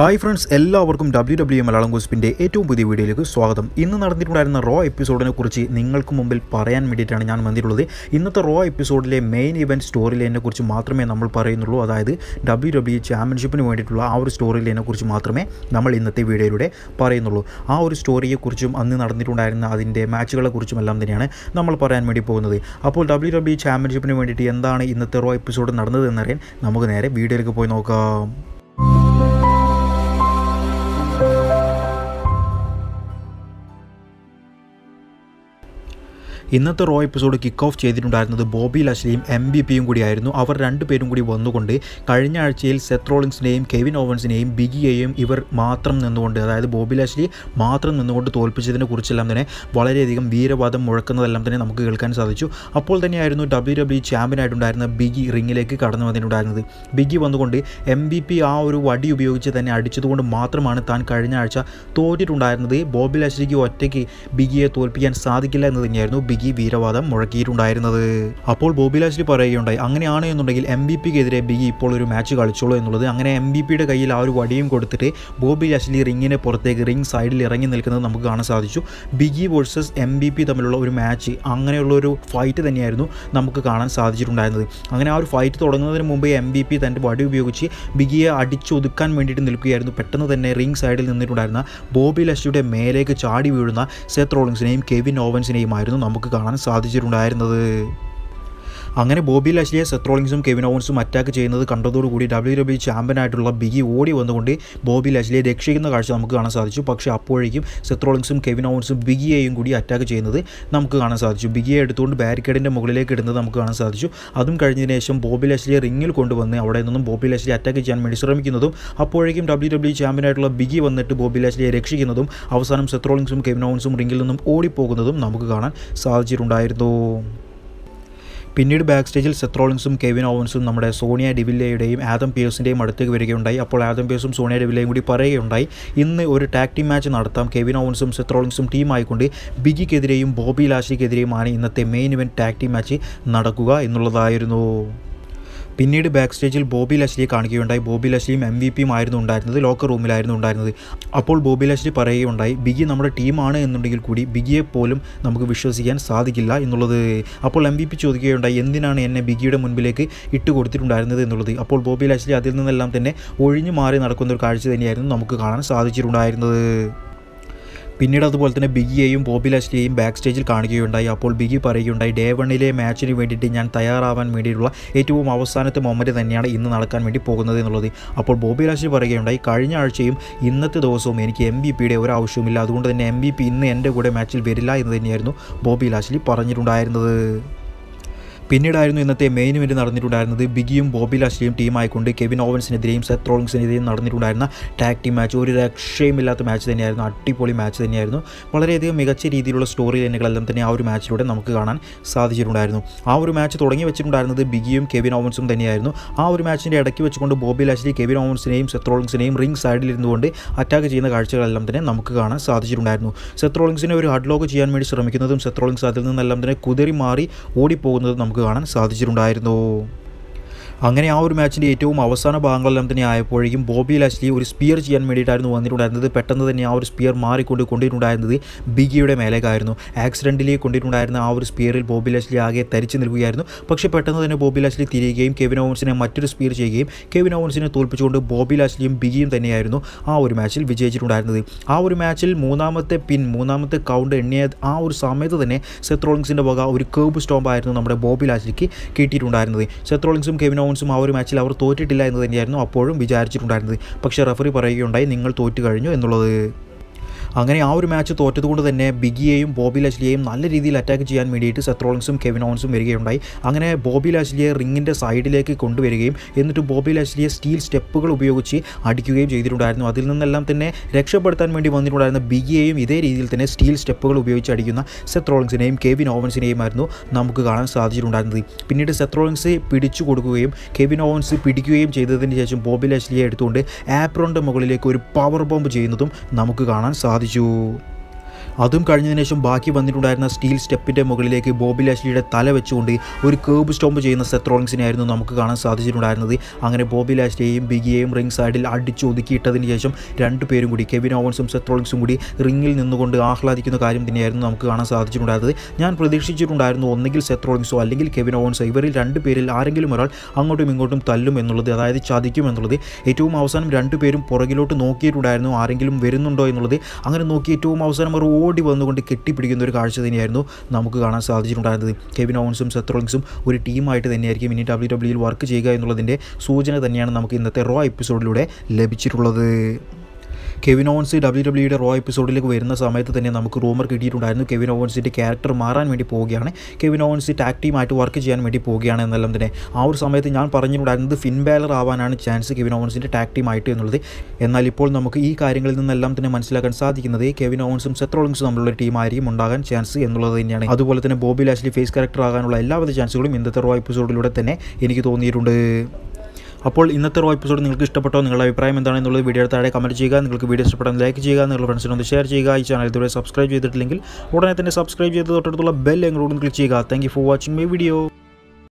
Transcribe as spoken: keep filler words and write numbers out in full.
Hi friends, എല്ലാവർക്കും W W A Malayalam ഗോസിപ്പിൻ്റെ ഏറ്റവും പുതിയ വീഡിയോയിലേക്ക് സ്വാഗതം. ഇന്ന് നടന്നിട്ടുണ്ടായിരുന്ന റോ എപ്പിസോഡിനെ കുറിച്ച് നിങ്ങൾക്ക് മുമ്പിൽ പറയാൻ വേണ്ടിയിട്ടാണ് ഞാൻ വന്നിട്ടുള്ളത്. ഇന്നത്തെ റോ എപ്പിസോഡിലെ മെയിൻ ഇവൻറ്റ് സ്റ്റോറി ലൈനിനെ കുറിച്ച് മാത്രമേ നമ്മൾ പറയുന്നുള്ളൂ. അതായത് ഡബ്ല്യു ഡബ്ല്യു ചാമ്പ്യൻഷിപ്പിന് വേണ്ടിയിട്ടുള്ള ആ ഒരു സ്റ്റോറി ലൈനെ കുറിച്ച് മാത്രമേ നമ്മൾ ഇന്നത്തെ വീഡിയോയിലൂടെ പറയുന്നുള്ളൂ. ആ ഒരു സ്റ്റോറിയെക്കുറിച്ചും അന്ന് നടന്നിട്ടുണ്ടായിരുന്ന അതിൻ്റെ മാച്ചുകളെക്കുറിച്ചും എല്ലാം തന്നെയാണ് നമ്മൾ പറയാൻ വേണ്ടി പോകുന്നത്. അപ്പോൾ ഡബ്ല്യു ഡബ്ല്യു ചാമ്പ്യൻഷിപ്പിന് വേണ്ടിയിട്ട് എന്താണ് ഇന്നത്തെ റോ എപ്പിസോഡ് നടന്നത് എന്നറിയാൻ നമുക്ക് നേരെ വീഡിയോയിലേക്ക് പോയി നോക്കാം. ഇന്നത്തെ റോ എപ്പിസോഡ് കിക്ക് ഓഫ് ചെയ്തിട്ടുണ്ടായിരുന്നത് ബോബി ലാഷ്ലിയും എം ബി പിയും കൂടിയായിരുന്നു. അവർ രണ്ടുപേരും കൂടി വന്നുകൊണ്ട് കഴിഞ്ഞ ആഴ്ചയിൽ സെത്ത് റോളിൻസിനെയും കെവിൻ ഓവൻസിനെയും ബിഗ് ഇയെയും ഇവർ മാത്രം നിന്നുകൊണ്ട്, അതായത് ബോബി ലാഷ്ലി മാത്രം നിന്നുകൊണ്ട് തോൽപ്പിച്ചതിനെ കുറിച്ചെല്ലാം തന്നെ വളരെയധികം വീരവാദം മുഴക്കുന്നതെല്ലാം തന്നെ നമുക്ക് കേൾക്കാൻ സാധിച്ചു. അപ്പോൾ തന്നെയായിരുന്നു ഡബ്ല്യു ഡബ്ല്യു ചാമ്പ്യനായിട്ടുണ്ടായിരുന്ന ബിഗ് ഇ റിങ്ങിലേക്ക് കടന്നു വന്നിട്ടുണ്ടായിരുന്നത്. ബിഗ് ഇ വന്നുകൊണ്ട് എം ബി പി ആ ഒരു വടി ഉപയോഗിച്ച് തന്നെ അടിച്ചതുകൊണ്ട് മാത്രമാണ് താൻ കഴിഞ്ഞ ആഴ്ച തോറ്റിട്ടുണ്ടായിരുന്നത്. ബോബി ലാഷ്ലിക്ക് ഒറ്റയ്ക്ക് ബിഗ് ഇയെ തോൽപ്പിക്കാൻ സാധിക്കില്ല എന്ന് തന്നെയായിരുന്നു ഈ വീരവാദം മുഴക്കിയിട്ടുണ്ടായിരുന്നത്. അപ്പോൾ ബോബി ലാഷ്ലി പറയുകയുണ്ടായി, അങ്ങനെയാണ് എന്നുണ്ടെങ്കിൽ എം ബി പിക്കെതിരെ ബിഗ് ഇപ്പോൾ ഒരു മാച്ച് കളിച്ചോളൂ എന്നുള്ളത്. അങ്ങനെ എം ബി പിയുടെ കയ്യിൽ ആ ഒരു വടിയും കൊടുത്തിട്ട് ബോബി ലാഷ്ലി റിങ്ങിനെ പുറത്തേക്ക് റിംഗ് സൈഡിൽ ഇറങ്ങി നിൽക്കുന്നത് നമുക്ക് കാണാൻ സാധിച്ചു. Big versus M V P തമ്മിലുള്ള ഒരു മാച്ച്, അങ്ങനെയുള്ള ഒരു ഫൈറ്റ് തന്നെയായിരുന്നു നമുക്ക് കാണാൻ സാധിച്ചിട്ടുണ്ടായിരുന്നത്. അങ്ങനെ ആ ഒരു ഫൈറ്റ് തുടങ്ങുന്നതിന് മുമ്പ് എം ബി പി തൻ്റെ വടി ഉപയോഗിച്ച് ബിഗിയെ അടിച്ചൊതുക്കാൻ വേണ്ടിയിട്ട് നിൽക്കുകയായിരുന്നു. പെട്ടെന്ന് തന്നെ റിംഗ് സൈഡിൽ നിന്നിട്ടുണ്ടായിരുന്ന ബോബി ലാഷ്ലിയുടെ മേലേക്ക് ചാടി വീഴുന്ന സെത്ത് റോളിൻസിനെയും കെവിൻ ഓവൻസിനെയും ആയിരുന്നു നമുക്ക് കാണാൻ സാധിച്ചിട്ടുണ്ടായിരുന്നത്. അങ്ങനെ ബോബി ലാഷ്ലിയെ സെത്ത് റോളിൻസും കെവിൻ ഓവൻസും അറ്റാക്ക് ചെയ്യുന്നത് കണ്ടതോടുകൂടി ഡബ്ല്യു ഡബ്ല്യു ചാമ്പ്യനായിട്ടുള്ള ബിഗ് ഓടി വന്നുകൊണ്ട് ബോബി ലാഷ്ലിയെ രക്ഷിക്കുന്ന കാഴ്ച നമുക്ക് കാണാൻ സാധിച്ചു. പക്ഷേ അപ്പോഴേക്കും സെത്ത് റോളിൻസും കെവിൻ ഓവൻസും ബിഗിയെയും കൂടി അറ്റാക്ക് ചെയ്യുന്നത് നമുക്ക് കാണാൻ സാധിച്ചു. ബിഗിയെ എടുത്തുകൊണ്ട് ബാരിക്കേഡിൻ്റെ മുകളിലേക്ക് ഇടുന്നത് നമുക്ക് കാണാൻ സാധിച്ചു. അതും കഴിഞ്ഞതിന് ശേഷം ബോബി ലാഷ്ലിയെ റിങ്ങിൽ കൊണ്ടുവന്ന് അവിടെ നിന്നും ബോബി ലാഷ്ലിയെ അറ്റാക്ക് ചെയ്യാൻ വേണ്ടി ശ്രമിക്കുന്നതും അപ്പോഴേക്കും ഡബ്ല്യു ഡബ്ല്യു ചാമ്പ്യനായിട്ടുള്ള ബിഗ് വന്നിട്ട് ബോബി ലാഷ്ലിയെ രക്ഷിക്കുന്നതും അവസാനം സെത്ത് റോളിൻസും കെവിൻ ഓവൻസും റിങ്ങിൽ നിന്നും ഓടിപ്പോകുന്നതും നമുക്ക് കാണാൻ സാധിച്ചിട്ടുണ്ടായിരുന്നു. പിന്നീട് ബാക്ക് സ്റ്റേജിൽ സെത്ത് റോളിൻസും കെവിൻ ഓവൻസും നമ്മുടെ സോണിയ ഡെവില്ലയുടെയും ആദം പീഴ്സിൻ്റെയും അടുത്തേക്ക് വരികയുണ്ടായി. അപ്പോൾ ആദം പീഴ്സും സോണിയ ഡെവില്ലയും കൂടി പറയുകയുണ്ടായി, ഇന്ന് ഒരു ടാഗ് ടീം മാച്ച് നടത്താം. കെവിൻ ഓവൻസും സെത്ത് റോളിൻസും ടീമായിക്കൊണ്ട് ബിഗിക്കെതിരെയും ബോബി ലാഷ്ലിക്കെതിരെയുമാണ് ഇന്നത്തെ main event tag team match നടക്കുക എന്നുള്ളതായിരുന്നു. പിന്നീട് ബാക്ക് സ്റ്റേജിൽ ബോബി ലാഷ്ലിയെ കാണുകയുണ്ടായി. ബോബി ലാഷ്ലിയും എം വി പിയും ആയിരുന്നു ഉണ്ടായിരുന്നത്, ലോക്കർ റൂമിലായിരുന്നു ഉണ്ടായിരുന്നത്. അപ്പോൾ ബോബി ലാഷ്ലി പറയുകയുണ്ടായി, ബിഗി നമ്മുടെ ടീമാണ് എന്നുണ്ടെങ്കിൽ കൂടി ബിഗിയെ പോലും നമുക്ക് വിശ്വസിക്കാൻ സാധിക്കില്ല എന്നുള്ളത്. അപ്പോൾ എം വി പി ചോദിക്കുകയുണ്ടായി, എന്തിനാണ് എന്നെ ബിഗിയുടെ മുൻപിലേക്ക് ഇട്ട് കൊടുത്തിട്ടുണ്ടായിരുന്നത് എന്നുള്ളത്. അപ്പോൾ ബോബി ലാഷ്ലി അതിൽ നിന്നെല്ലാം തന്നെ ഒഴിഞ്ഞു മാറി നടക്കുന്ന ഒരു കാഴ്ച തന്നെയായിരുന്നു നമുക്ക് കാണാൻ സാധിച്ചിട്ടുണ്ടായിരുന്നത്. പിന്നീട് അതുപോലെ തന്നെ ബിഗിയെയും ബോബി ലാഷ്ലിയെയും ബാക്ക് സ്റ്റേജിൽ കാണുകയുണ്ടായി. അപ്പോൾ ബിഗി പറയുകയുണ്ടായി, ഡേ വണ്ണിലെ മാച്ചിന് വേണ്ടിയിട്ട് ഞാൻ തയ്യാറാവാൻ വേണ്ടിയിട്ടുള്ള ഏറ്റവും അവസാനത്തെ മൊമെൻറ്റ് തന്നെയാണ് ഇന്ന് നടക്കാൻ വേണ്ടി പോകുന്നത് എന്നുള്ളത്. അപ്പോൾ ബോബി ലാഷ്ലി പറയുകയുണ്ടായി, കഴിഞ്ഞ ആഴ്ചയും ഇന്നത്തെ ദിവസവും എനിക്ക് എം ബി പിയുടെ ഒരു ആവശ്യവുമില്ല, അതുകൊണ്ട് തന്നെ എം ബി പി ഇന്ന് എൻ്റെ കൂടെ മാച്ചിൽ വരില്ല എന്ന് തന്നെയായിരുന്നു ബോബി ലാഷ്ലി പറഞ്ഞിട്ടുണ്ടായിരുന്നത്. പിന്നീടായിരുന്നു ഇന്നത്തെ മെയിൻ ഇവൻറ്റ് നടന്നിട്ടുണ്ടായിരുന്നത്. ബിഗിയും ബോബി ലാഷ്ലിയും ടീമായിക്കൊണ്ട് കെവിൻ ഓവൻസിനെതിരെയും സെത്ത് റോളിൻസിനെതിരെയും നടന്നിട്ടുണ്ടായിരുന്ന ടാഗ് ടീം മാച്ച്. ഒരു രക്ഷയുമില്ലാത്ത മാച്ച് തന്നെയായിരുന്നു, അടിപൊളി മാച്ച് തന്നെയായിരുന്നു. വളരെയധികം മികച്ച രീതിയിലുള്ള സ്റ്റോറി ലൈനുകളെല്ലാം തന്നെ ആ ഒരു മാച്ചിലൂടെ നമുക്ക് കാണാൻ സാധിച്ചിട്ടുണ്ടായിരുന്നു. ആ ഒരു മാച്ച് തുടങ്ങി വെച്ചിട്ടുണ്ടായിരുന്നത് ബിഗിയും കെവിൻ ഓവൻസും തന്നെയായിരുന്നു. ആ ഒരു മാച്ചിൻ്റെ ഇടയ്ക്ക് വെച്ചുകൊണ്ട് ബോബി ലാഷ്ലി കെവിൻ ഓവൻസിനെയും സെത്ത് റോളിൻസിനെയും റിംഗ് സൈഡിലിരുന്നുകൊണ്ട് അറ്റാക്ക് ചെയ്യുന്ന കാഴ്ചകളെല്ലാം തന്നെ നമുക്ക് കാണാൻ സാധിച്ചിട്ടുണ്ടായിരുന്നു. സെത്ത് റോളിൻസിനെ ഒരു ഹെഡ്ലോക്ക് ചെയ്യാൻ വേണ്ടി ശ്രമിക്കുന്നതും സെത്ത് റോളിൻസ് അതിൽ നിന്നെല്ലാം തന്നെ കുതിറി മാറി ഓടിപ്പോകുന്നതും നമുക്ക് കാണാൻ സാധിച്ചിട്ടുണ്ടായിരുന്നു. അങ്ങനെ ആ ഒരു മാച്ചിൻ്റെ ഏറ്റവും അവസാന ഭാഗങ്ങളെല്ലാം തന്നെ ആയപ്പോഴേക്കും ബോബി ലാഷ്ലി ഒരു സ്പിയർ ചെയ്യാൻ വേണ്ടിയിട്ടായിരുന്നു വന്നിട്ടുണ്ടായിരുന്നത്. പെട്ടെന്ന് തന്നെ ആ ഒരു സ്പിയർ മാറിക്കൊണ്ട് കൊണ്ടിട്ടുണ്ടായിരുന്നത് ബിഗിയുടെ മേലേക്കായിരുന്നു. ആക്സിഡൻറ്റിലേക്ക് കൊണ്ടിട്ടുണ്ടായിരുന്ന ആ ഒരു സ്പിയറിൽ ബോബി ലാഷ്ലി ആകെ തരിച്ചു നിൽക്കുകയായിരുന്നു. പക്ഷേ പെട്ടെന്ന് തന്നെ ബോബി ലാഷ്ലി തിരിയുകയും കെവിൻ ഓവൻസിനെ മറ്റൊരു സ്പിയർ ചെയ്യുകയും കെവിൻ ഓവൻസിനെ തോൽപ്പിച്ചുകൊണ്ട് ബോബി ലാഷ്ലിയും ബിഗിയും തന്നെയായിരുന്നു ആ ഒരു മാച്ചിൽ വിജയിച്ചിട്ടുണ്ടായിരുന്നത്. ആ ഒരു മാച്ചിൽ മൂന്നാമത്തെ പിൻ മൂന്നാമത്തെ കൗണ്ട് എണ്ണിയ ആ ഒരു സമയത്ത് തന്നെ സെത്ത് റോളിൻസിൻ്റെ വക ഒരു കേർബ് സ്റ്റോമ്പായിരുന്നു നമ്മുടെ ബോബി ലാഷ്ലിക്ക് കിട്ടിയിട്ടുണ്ടായിരുന്നത്. സെത്ത് റോളിൻസും കെവിൻ ഓവൻസും ആ ഒരു മാച്ചിൽ അവർ തോറ്റിട്ടില്ല എന്ന് തന്നെയായിരുന്നു അപ്പോഴും വിചാരിച്ചിട്ടുണ്ടായിരുന്നത്. പക്ഷേ റഫറി പറയുകയുണ്ടായി, നിങ്ങൾ തോറ്റു കഴിഞ്ഞു എന്നുള്ളത്. അങ്ങനെ ആ ഒരു മാച്ച് തോറ്റതുകൊണ്ട് തന്നെ ബിഗിയെയും ബോബി ലാഷ്ലിയെയും നല്ല രീതിയിൽ അറ്റാക്ക് ചെയ്യാൻ വേണ്ടിയിട്ട് സെത്ത് റോളിൻസും കെവിൻ ഓവൻസും വരികയുണ്ടായി. അങ്ങനെ ബോബി ലാഷ്ലിയെ റിങ്ങിൻ്റെ സൈഡിലേക്ക് കൊണ്ടുവരികയും എന്നിട്ട് ബോബി ലാഷ്ലിയെ സ്റ്റീൽ സ്റ്റെപ്പുകൾ ഉപയോഗിച്ച് അടിക്കുകയും ചെയ്തിട്ടുണ്ടായിരുന്നു. അതിൽ നിന്നെല്ലാം തന്നെ രക്ഷപ്പെടുത്താൻ വേണ്ടി വന്നിട്ടുണ്ടായിരുന്ന ബിഗിയെയും ഇതേ രീതിയിൽ തന്നെ സ്റ്റീൽ സ്റ്റെപ്പുകൾ ഉപയോഗിച്ച് അടിക്കുന്ന സെത്ത് റോളിൻസിനെയും കെവിൻ ഓവൻസിനെയും ആയിരുന്നു നമുക്ക് കാണാൻ സാധിച്ചിട്ടുണ്ടായിരുന്നത്. പിന്നീട് സെത്ത് റോളിൻസ് പിടിച്ചു കൊടുക്കുകയും കെവിൻ ഓവൻസ് പിടിക്കുകയും ചെയ്തതിന് ശേഷം ബോബി ലാഷ്ലിയെ എടുത്തുകൊണ്ട് ആപ്രോണിൻ്റെ മുകളിലേക്ക് ഒരു പവർ ബോംബ് ചെയ്യുന്നതും നമുക്ക് കാണാൻ സാധിച്ചു. അതും കഴിഞ്ഞതിന് ശേഷം ബാക്കി വന്നിട്ടുണ്ടായിരുന്ന സ്റ്റീൽ സ്റ്റെപ്പിൻ്റെ മുകളിലേക്ക് ബോബി ലാഷ്ലിയുടെ തല വെച്ചുകൊണ്ട് ഒരു കേർബ് സ്റ്റോംപ് ചെയ്യുന്ന സെത്ത് റോളിൻസിനെയായിരുന്നു നമുക്ക് കാണാൻ സാധിച്ചിട്ടുണ്ടായിരുന്നത്. അങ്ങനെ ബോബി ലാഷ്ലിയെയും ബിഗിയെയും റിംഗ് സൈഡിൽ അടിച്ചൊതുക്കിയിട്ടതിന് ശേഷം രണ്ടുപേരും കൂടി കെവിൻ ഓവൻസും സെത്ത് റോളിൻസും കൂടി റിംഗിൽ നിന്നുകൊണ്ട് ആഹ്ലാദിക്കുന്ന കാര്യം തന്നെയായിരുന്നു നമുക്ക് കാണാൻ സാധിച്ചിട്ടുണ്ടായിരുന്നത്. ഞാൻ പ്രതീക്ഷിച്ചിട്ടുണ്ടായിരുന്നു ഒന്നുകിൽ സെത്ത് റോളിൻസോ അല്ലെങ്കിൽ കെവിൻ ഓവൻസോ ഇവരിൽ രണ്ടു പേരിൽ ആരെങ്കിലും ഒരാൾ അങ്ങോട്ടും ഇങ്ങോട്ടും തല്ലും എന്നുള്ളത്, അതായത് ചതിക്കും എന്നുള്ളത്. ഏറ്റവും അവസാനം രണ്ടുപേരും പുറകിലോട്ട് നോക്കിയിട്ടുണ്ടായിരുന്നു ആരെങ്കിലും വരുന്നുണ്ടോ എന്നുള്ളത്. അങ്ങനെ നോക്കി ഏറ്റവും അവസാനം അവർ ഓടി വന്നുകൊണ്ട് കെട്ടിപ്പിടിക്കുന്ന ഒരു കാഴ്ച തന്നെയായിരുന്നു നമുക്ക് കാണാൻ സാധിച്ചിട്ടുണ്ടായിരുന്നത്. കെവിൻ ഓവൻസും സെത്ത് റോളിൻസും ഒരു ടീമായിട്ട് തന്നെയായിരിക്കും ഇനി ഡബ്ല്യു ഡബ്ല്യുയിൽ വർക്ക് ചെയ്യുക എന്നുള്ളതിൻ്റെ സൂചന തന്നെയാണ് നമുക്ക് ഇന്നത്തെ റോ എപ്പിസോഡിലൂടെ ലഭിച്ചിട്ടുള്ളത്. കെവിൻ ഓവൻസ് ഡബ്ല്യു ഡബ്ല്യുയുടെ റോ എപ്പിസോഡിലേക്ക് വരുന്ന സമയത്ത് തന്നെ നമുക്ക് റൂമർ കിട്ടിയിട്ടുണ്ടായിരുന്നു കെവിൻ ഓവൻസിൻ്റെ ക്യാരക്ടർ മാറാൻ വേണ്ടി പോവുകയാണ്, കെവിൻ ഓവൻസ് ടാക് ടീമായിട്ട് വർക്ക് ചെയ്യാൻ വേണ്ടി പോവുകയാണ് എന്നെല്ലാം തന്നെ. ആ ഒരു സമയത്ത് ഞാൻ പറഞ്ഞിട്ടുണ്ടായിരുന്നത് ഫിൻ ബാലർ ആവാനാണ് ചാൻസ് കെവിൻ ഓവൻസിൻ്റെ ടാക് ടീമായിട്ട് എന്നുള്ളത്. എന്നാൽ ഇപ്പോൾ നമുക്ക് ഈ കാര്യങ്ങളിൽ നിന്നെല്ലാം തന്നെ മനസ്സിലാക്കാൻ സാധിക്കുന്നത് കെവിൻ ഓവൻസും സെത്ത് റോളിൻസും തമ്മിലുള്ള ടീമായിരിക്കും ഉണ്ടാകാൻ ചാൻസ് എന്നുള്ളത് തന്നെയാണ്. അതുപോലെ തന്നെ ബോബി ലാഷ്ലി ഫേസ് ക്യാരക്ടർ ആകാനുള്ള എല്ലാവിധ ചാൻസുകളും ഇന്നത്തെ റോ എപ്പിസോഡിലൂടെ തന്നെ എനിക്ക് തോന്നിയിട്ടുണ്ട്. അപ്പോൾ ഇന്നത്തെ റോ എപ്പിസോഡ് നിങ്ങൾക്ക് ഇഷ്ടപ്പെട്ടോ, നിങ്ങളുടെ അഭിപ്രായം എന്താണെന്നുള്ളത് വീഡിയോ താഴെ കമൻറ്റ് ചെയ്യുക. നിങ്ങൾക്ക് വീഡിയോ ഇഷ്ടപ്പെട്ടാൽ ലൈക്ക് ചെയ്യുക, നിങ്ങളുടെ ഫ്രണ്ട്സിനൊന്ന് ഷെയർ ചെയ്യുക. ഈ ചാനൽ ഇതുവരെ സബ്സ്ക്രൈബ് ചെയ്തിട്ടില്ലെങ്കിൽ ഉടനെ തന്നെ സബ്സ്ക്രൈബ് ചെയ്ത് തൊട്ടടുത്തുള്ള ബെൽ എങ്ങോട്ടും ക്ലിക്ക് ചെയ്യുക. Thank you for watching my video.